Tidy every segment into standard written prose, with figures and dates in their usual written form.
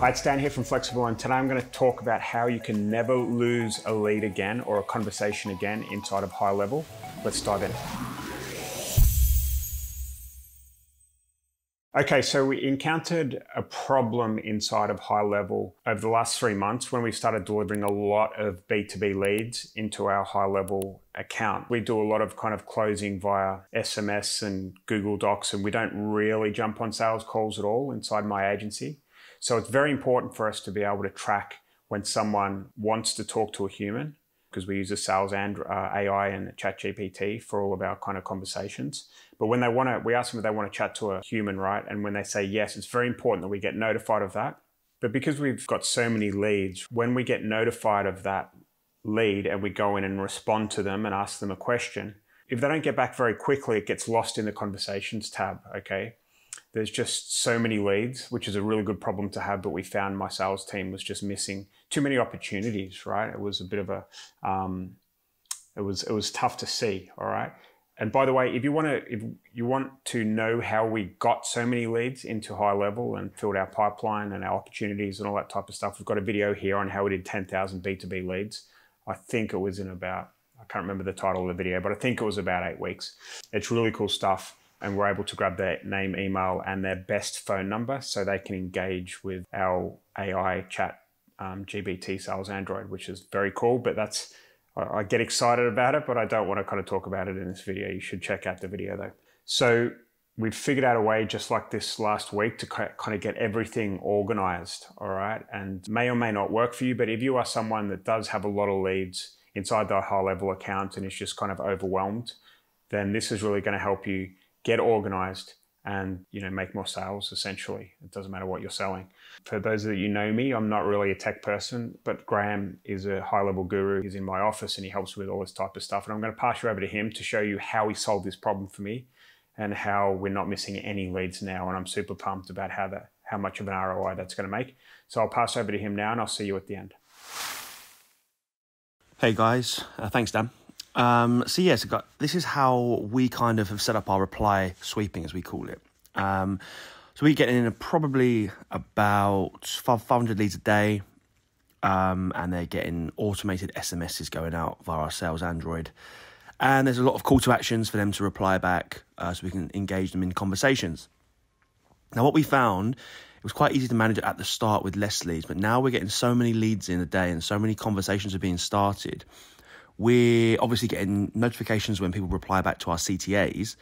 Hi, it's Dan here from Flexxable, and today I'm going to talk about how you can never lose a lead again or a conversation again inside of High Level. Let's dive in. Okay, so we encountered a problem inside of High Level over the last 3 months when we started delivering a lot of B2B leads into our High Level account. We do a lot of kind of closing via SMS and Google Docs, and we don't really jump on sales calls at all inside my agency. So it's very important for us to be able to track when someone wants to talk to a human, because we use the sales and AI and ChatGPT for all of our kind of conversations. But when they want to, we ask them if they want to chat to a human, right? And when they say yes, it's very important that we get notified of that. But because we've got so many leads, when we get notified of that lead and we go in and respond to them and ask them a question, if they don't get back very quickly, it gets lost in the conversations tab, okay? There's just so many leads, which is a really good problem to have, but we found my sales team was just missing too many opportunities, right? It was a bit of a, it was tough to see, all right? And by the way, if you want to know how we got so many leads into High Level and filled our pipeline and our opportunities and all that type of stuff, we've got a video here on how we did 10,000 B2B leads. I think it was in about, I can't remember the title of the video, but I think it was about 8 weeks. It's really cool stuff. And we're able to grab their name, email, and their best phone number so they can engage with our AI chat GPT Sales Android, which is very cool. But that's, I get excited about it, but I don't want to kind of talk about it in this video. You should check out the video though. So we've figured out a way just like this last week to kind of get everything organized, all right? And may or may not work for you, but if you are someone that does have a lot of leads inside their High Level account and is just kind of overwhelmed, then this is really going to help you get organized and, you know, make more sales, essentially. It doesn't matter what you're selling. For those that you know me, I'm not really a tech person, but Graham is a high-level guru. He's in my office and he helps with all this type of stuff. And I'm going to pass you over to him to show you how he solved this problem for me and how we're not missing any leads now. And I'm super pumped about how much of an ROI that's going to make. So I'll pass over to him now and I'll see you at the end. Hey guys, thanks Dan. So this is how we kind of have set up our reply sweeping, as we call it. So we get in probably about 500 leads a day, and they're getting automated SMSs going out via our Sales Android. And there's a lot of call to actions for them to reply back, so we can engage them in conversations. Now, what we found, it was quite easy to manage it at the start with less leads, but now we're getting so many leads in a day and so many conversations are being started. We're obviously getting notifications when people reply back to our CTAs,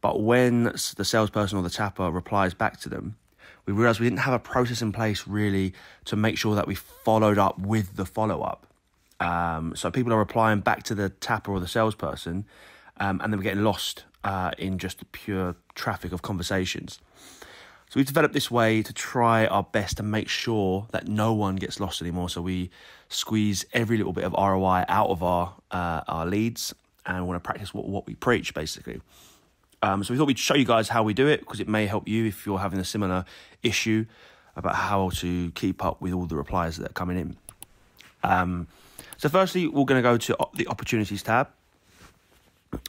but when the salesperson or the tapper replies back to them, we realized we didn't have a process in place really to make sure that we followed up with the follow-up. So people are replying back to the tapper or the salesperson, and then we're getting lost in just the pure traffic of conversations. So we've developed this way to try our best to make sure that no one gets lost anymore. So we squeeze every little bit of ROI out of our leads, and we want to practice what we preach, basically. So we thought we'd show you guys how we do it, because it may help you if you're having a similar issue about how to keep up with all the replies that are coming in. So firstly, we're going to go to the Opportunities tab,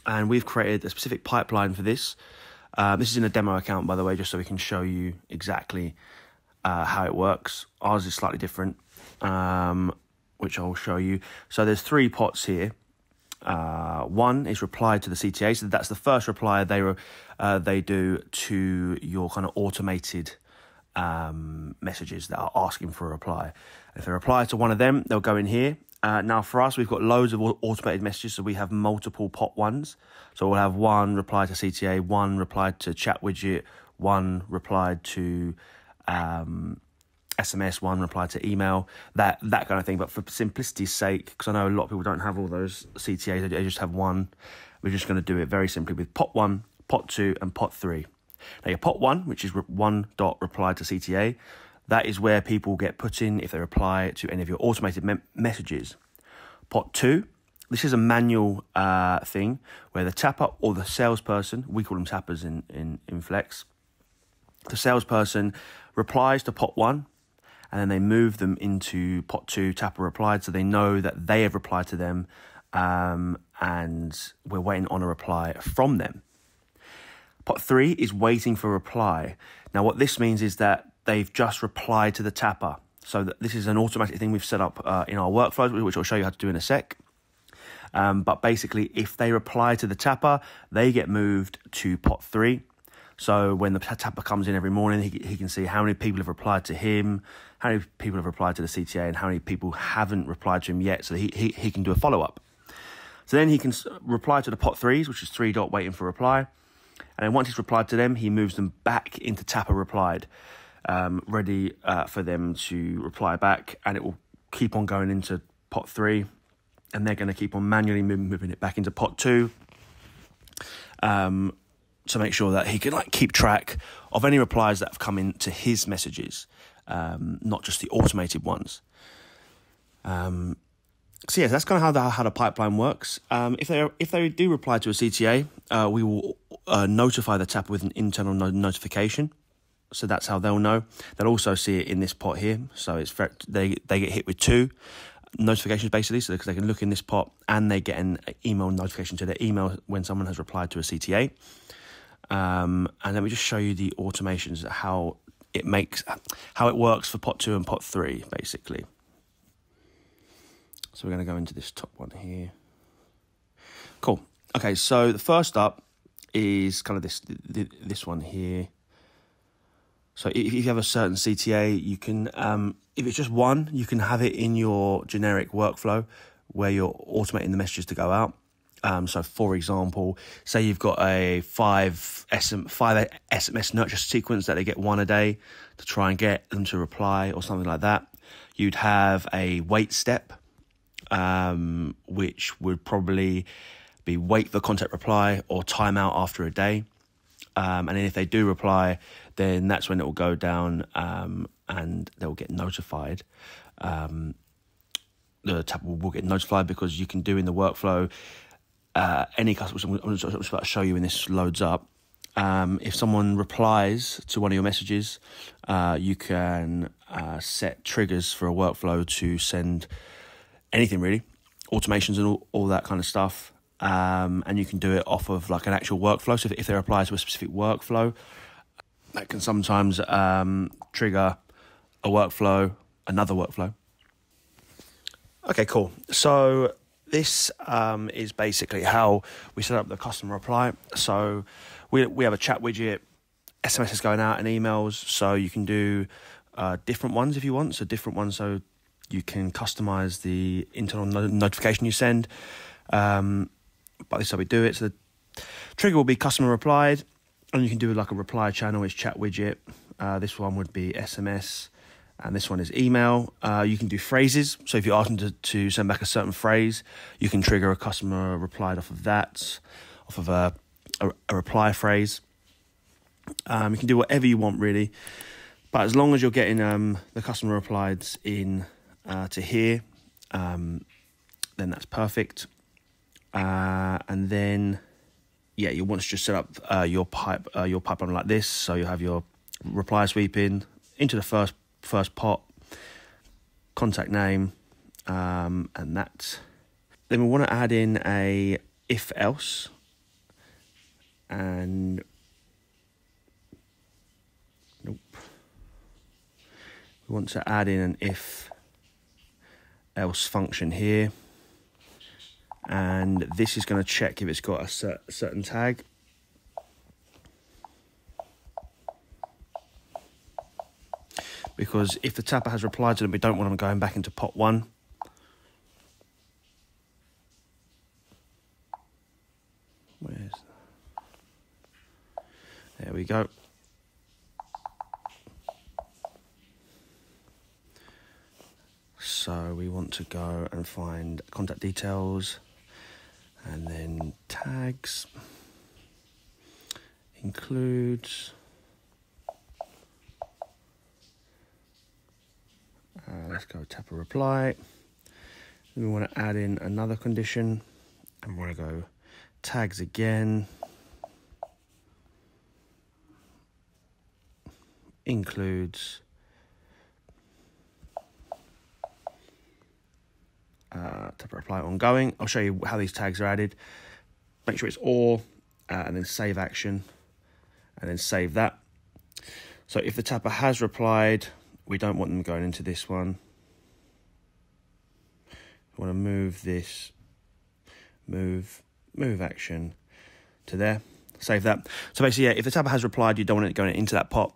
and we've created a specific pipeline for this. This is in a demo account, by the way, just so we can show you exactly how it works. Ours is slightly different, which I'll show you. So there's 3 pots here. One is reply to the CTA. So that's the first reply they do to your kind of automated messages that are asking for a reply. If they reply to one of them, they'll go in here. Now, for us, we've got loads of automated messages, so we have multiple pot ones. So we'll have one reply to CTA, one reply to chat widget, one reply to SMS, one reply to email, that kind of thing. But for simplicity's sake, because I know a lot of people don't have all those CTAs, they just have one. We're just going to do it very simply with pot 1, pot 2, and pot 3. Now, your pot 1, which is one dot reply to CTA, that is where people get put in if they reply to any of your automated messages. Pot 2, this is a manual thing where the tapper or the salesperson, we call them tappers in Flex, the salesperson replies to pot 1, and then they move them into pot 2, tapper replied, so they know that they have replied to them, and we're waiting on a reply from them. Pot 3 is waiting for a reply. Now, what this means is that they've just replied to the tapper. So this is an automatic thing we've set up in our workflows, which I'll show you how to do in a sec. But basically, if they reply to the tapper, they get moved to pot 3. So when the tapper comes in every morning, he can see how many people have replied to him, how many people have replied to the CTA, and how many people haven't replied to him yet. So he can do a follow-up. So then he can reply to the pot 3s, which is 3. Waiting for reply. And then once he's replied to them, he moves them back into tapper replied, ready for them to reply back. And it will keep on going into pot 3. And they're going to keep on manually moving it back into pot 2 to make sure that he can keep track of any replies that have come in to his messages, not just the automated ones. So yes, that's kind of how the pipeline works. If they do reply to a CTA, we will notify the tapper with an internal notification. So that's how they'll know. They'll also see it in this pot here. So it's they get hit with 2. Notifications, basically, so they can look in this pot and they get an email notification to their email when someone has replied to a CTA. And let me just show you the automations, how it works for pot 2 and pot 3, basically. So we're going to go into this top one here. Cool. Okay, so the first up is kind of this one here. So if you have a certain CTA, you can, if it's just one, you can have it in your generic workflow where you're automating the messages to go out. So for example, say you've got a 5 SMS nurture sequence that they get 1 a day to try and get them to reply or something like that. You'd have a wait step, which would probably be wait for contact reply or timeout after a day. And then if they do reply, then that's when it will go down and they'll get notified. The tapper will get notified because you can do in the workflow, any customer, I'm just about to show you when this loads up. If someone replies to one of your messages, you can set triggers for a workflow to send anything really, automations and all that kind of stuff. And you can do it off of like an actual workflow. So if they reply to a specific workflow, that can sometimes trigger a workflow, another workflow. Okay, cool. So this is basically how we set up the customer reply. So we have a chat widget, SMS is going out and emails. So you can do different ones if you want. So different ones. So you can customize the internal notification you send. But this is how we do it. So the trigger will be customer replied, and you can do like a reply channel is chat widget. This one would be SMS, and this one is email. You can do phrases. So if you ask them to send back a certain phrase, you can trigger a customer replied off of that, off of a reply phrase. You can do whatever you want really, but as long as you're getting the customer replied in to here, then that's perfect. And then, yeah, you want to just set up your pipeline like this. So you'll have your reply sweep in into the first pot, contact name, and that. Then we want to add in a if else, and nope. We want to add in an if else function here. And this is going to check if it's got a certain tag. Because if the tapper has replied to them, we don't want them going back into pot 1. Where's that? There we go. So we want to go and find contact details. And then tags, includes, let's go tap a reply. Then we want to add in another condition and we want to go tags again, includes, tapper reply ongoing. I'll show you how these tags are added. Make sure it's all, and then save action, and then save that. So if the tapper has replied, we don't want them going into this one. I want to move this, move action to there, save that. So basically, yeah, if the tapper has replied, you don't want it going into that pot.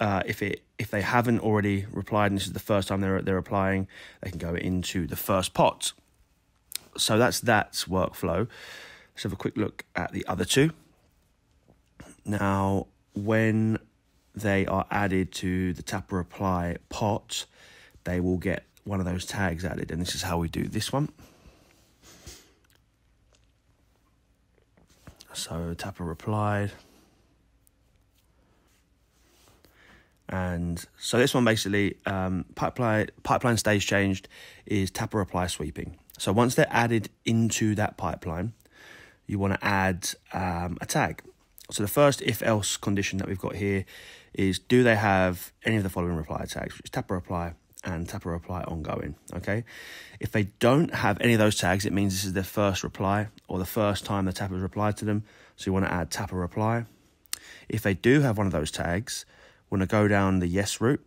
If they haven't already replied, and this is the first time they're replying, they can go into the first pot. So that's workflow. Let's have a quick look at the other two. Now, when they are added to the tapper reply pot, they will get one of those tags added, and this is how we do this one. So tapper replied. And so this one basically, pipeline stage changed is tapper reply sweeping. So once they're added into that pipeline, you want to add a tag. So the first if else condition that we've got here is, do they have any of the following reply tags, which is tapper reply and tapper reply ongoing. Okay, if they don't have any of those tags, it means this is their first reply or the first time the tapper replied to them. So you want to add tapper reply. If they do have one of those tags, we're going to go down the yes route,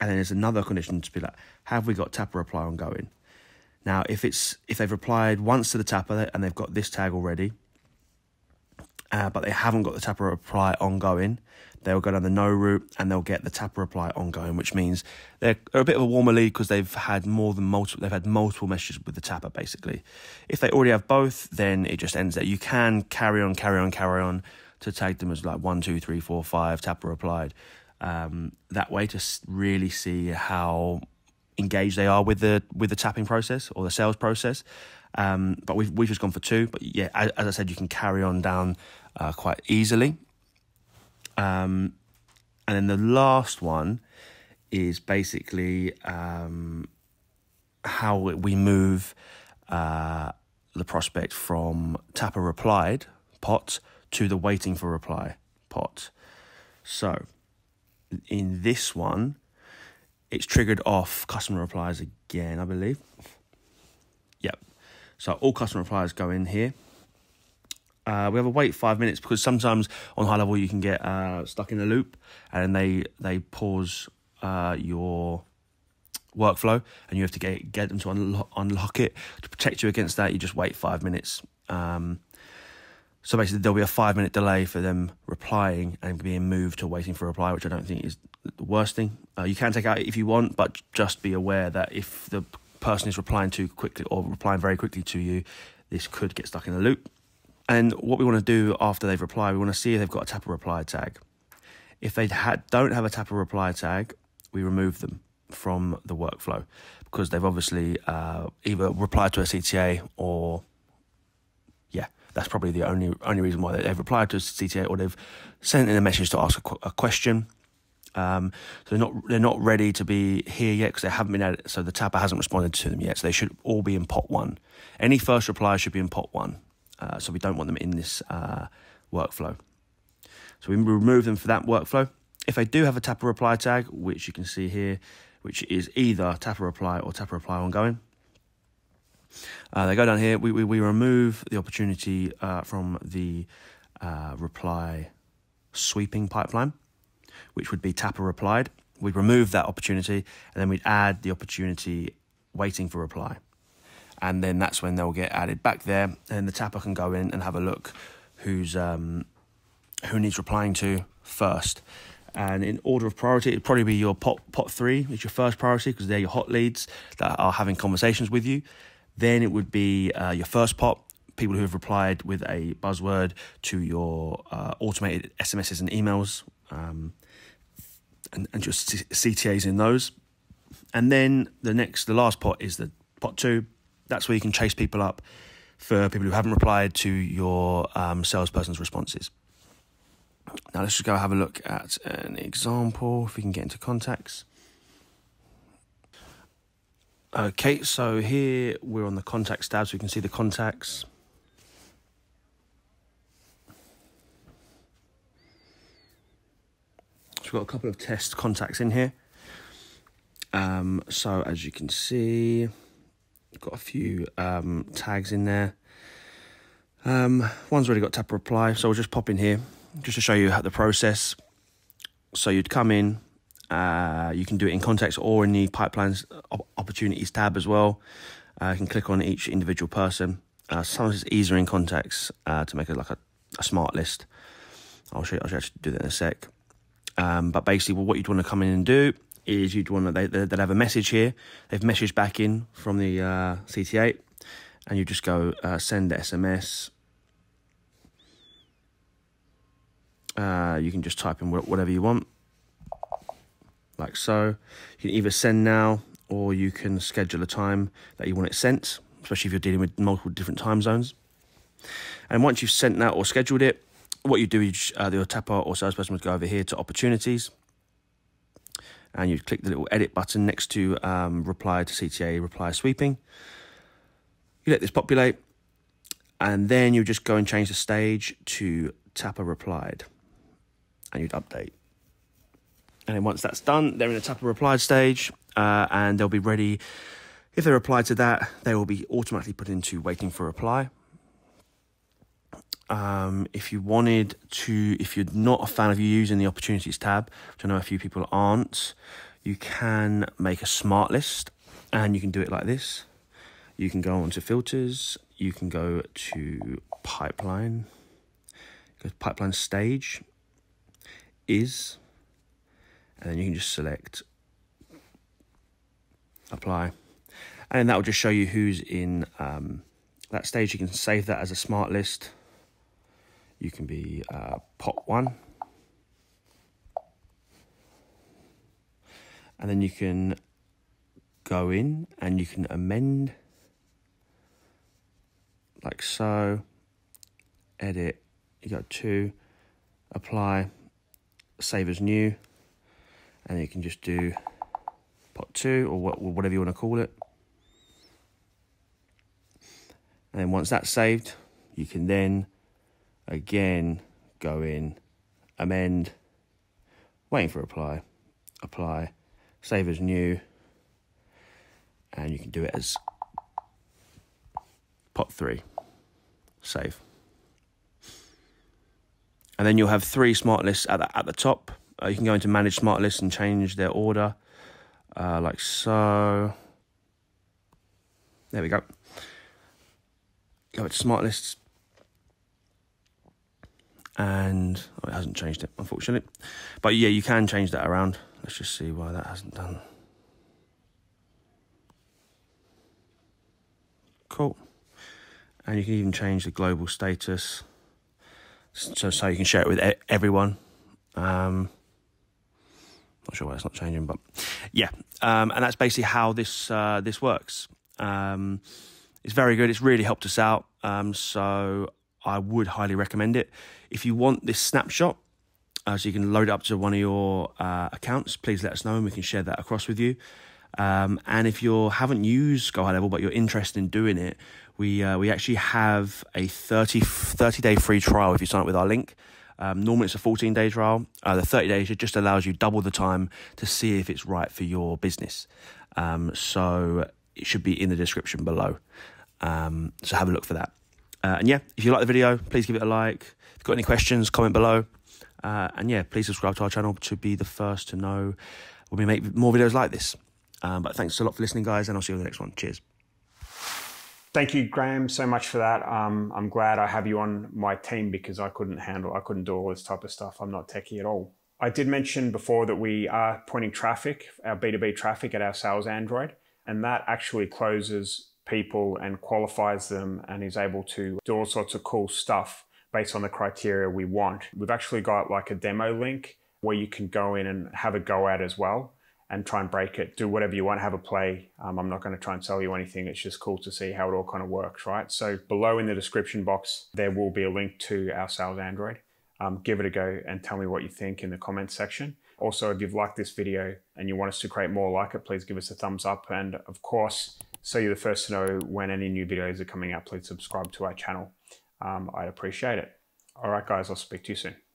and then there's another condition to be like, have we got tapper reply ongoing? Now, if they've replied once to the tapper and they've got this tag already, but they haven't got the tapper reply ongoing, they'll go down the no route and they'll get the tapper reply ongoing, which means they're a bit of a warmer lead because they've had multiple messages with the tapper basically. If they already have both, then it just ends there. You can carry on to tag them as like 1, 2, 3, 4, 5 tapper replied, that way to really see how engaged they are with the tapping process or the sales process. But we've just gone for 2. But yeah, as I said, you can carry on down quite easily. And then the last one is basically how we move the prospect from tapper replied pot to the waiting for reply pot. So in this one, it's triggered off customer replies again, I believe. Yep. So all customer replies go in here. We have a wait 5 minutes because sometimes on high level you can get stuck in a loop and they pause your workflow, and you have to get them to unlock it. To protect you against that, you just wait 5 minutes. So basically there'll be a 5-minute delay for them replying and being moved to waiting for a reply, which I don't think is the worst thing. You can take out if you want, but just be aware that if the person is replying too quickly or replying very quickly to you, this could get stuck in a loop. And what we want to do after they've replied, we want to see if they've got a tapper reply tag. If they don't have a tapper reply tag, we remove them from the workflow because they've obviously either replied to a CTA or, yeah, that's probably the only reason why they've replied to a CTA, or they've sent in a message to ask a question. So they're not ready to be here yet because they haven't been added. So the tapper hasn't responded to them yet. So they should all be in pot 1. Any first reply should be in pot 1. So we don't want them in this workflow. So we remove them for that workflow. If they do have a tapper reply tag, which you can see here, which is either tapper reply or tapper reply ongoing, they go down here, we remove the opportunity from the reply sweeping pipeline, which would be tapper replied. We'd remove that opportunity, and then we'd add the opportunity waiting for reply. And then that's when they'll get added back there, and the tapper can go in and have a look who needs replying to first. And in order of priority, it'd probably be your pot 3, which is your first priority because they're your hot leads that are having conversations with you. Then it would be your first pot, people who have replied with a buzzword to your automated SMSs and emails, and just CTAs in those. And then the last pot is the pot 2. That's where you can chase people up for people who haven't replied to your salesperson's responses. Now let's just go have a look at an example if we can get into contacts. Okay, so here we're on the contacts tab, so you can see the contacts. So we've got a couple of test contacts in here. So as you can see, we've got a few tags in there. One's already got tapper reply, so we'll just pop in here just to show you the process. So you'd come in, you can do it in contacts or in the pipelines opportunities tab as well. You can click on each individual person. Sometimes it's easier in contacts to make a smart list. I'll show you how to do that in a sec. But basically, what you'd want to come in and do is you'd want to, they'll have a message here. They've messaged back in from the CT8, and you just go send SMS. You can just type in whatever you want, like so. You can either send now, or you can schedule a time that you want it sent, especially if you're dealing with multiple different time zones. And once you've sent that or scheduled it, what you do is your tapper or salesperson would go over here to opportunities, and you'd click the little edit button next to reply to CTA, reply sweeping. You let this populate, and then you just go and change the stage to tapper replied, and you'd update. And then once that's done, they're in the tapper replied stage, and they'll be ready. If they reply to that, they will be automatically put into waiting for reply. If you're not a fan of using the opportunities tab, which I know a few people aren't, you can make a smart list, and you can do it like this. You can go on to filters, you can go to pipeline, go to pipeline stage, is, and then you can just select apply, and that will just show you who's in that stage. You can save that as a smart list. You can be pot one, and then you can go in and you can amend like so, edit, you go to apply, save as new, and you can just do pot two or whatever you want to call it. And then once that's saved, you can then again go in, amend, waiting for reply, apply, save as new, and you can do it as pot three, save. And then you'll have three smart lists at the top. You can go into manage smart lists and change their order, like so. There we go. Go to smart lists, and oh, it hasn't changed it, unfortunately. But yeah, you can change that around. Let's just see why that hasn't done. Cool. And you can even change the global status, so you can share it with everyone. Not sure why it's not changing, but yeah. And that's basically how this works. It's very good. It's really helped us out. So I would highly recommend it. If you want this snapshot, so you can load it up to one of your accounts, please let us know and we can share that across with you. And if you haven't used Go High Level but you're interested in doing it, we actually have a 30-day free trial if you sign up with our link. Normally it's a 14-day trial. The 30 days just allows you double the time to see if it's right for your business. So it should be in the description below. So have a look for that. And yeah, if you like the video, please give it a like. If you've got any questions, comment below. And yeah, please subscribe to our channel to be the first to know when we make more videos like this. But thanks a lot for listening, guys, and I'll see you in the next one. Cheers. Thank you, Graham, so much for that. I'm glad I have you on my team because I couldn't do all this type of stuff. I'm not techie at all. I did mention before that we are pointing traffic, our B2B traffic, at our Sales Android, and that actually closes people and qualifies them and is able to do all sorts of cool stuff based on the criteria we want. We've actually got like a demo link where you can go in and have a go at as well and try and break it, do whatever you want, have a play. I'm not gonna try and sell you anything. It's just cool to see how it all kind of works, right? So below in the description box, there will be a link to our Sales Android. Give it a go and tell me what you think in the comments section. Also, if you've liked this video and you want us to create more like it, please give us a thumbs up. And of course, so you're the first to know when any new videos are coming out, please subscribe to our channel. I'd appreciate it. All right, guys, I'll speak to you soon.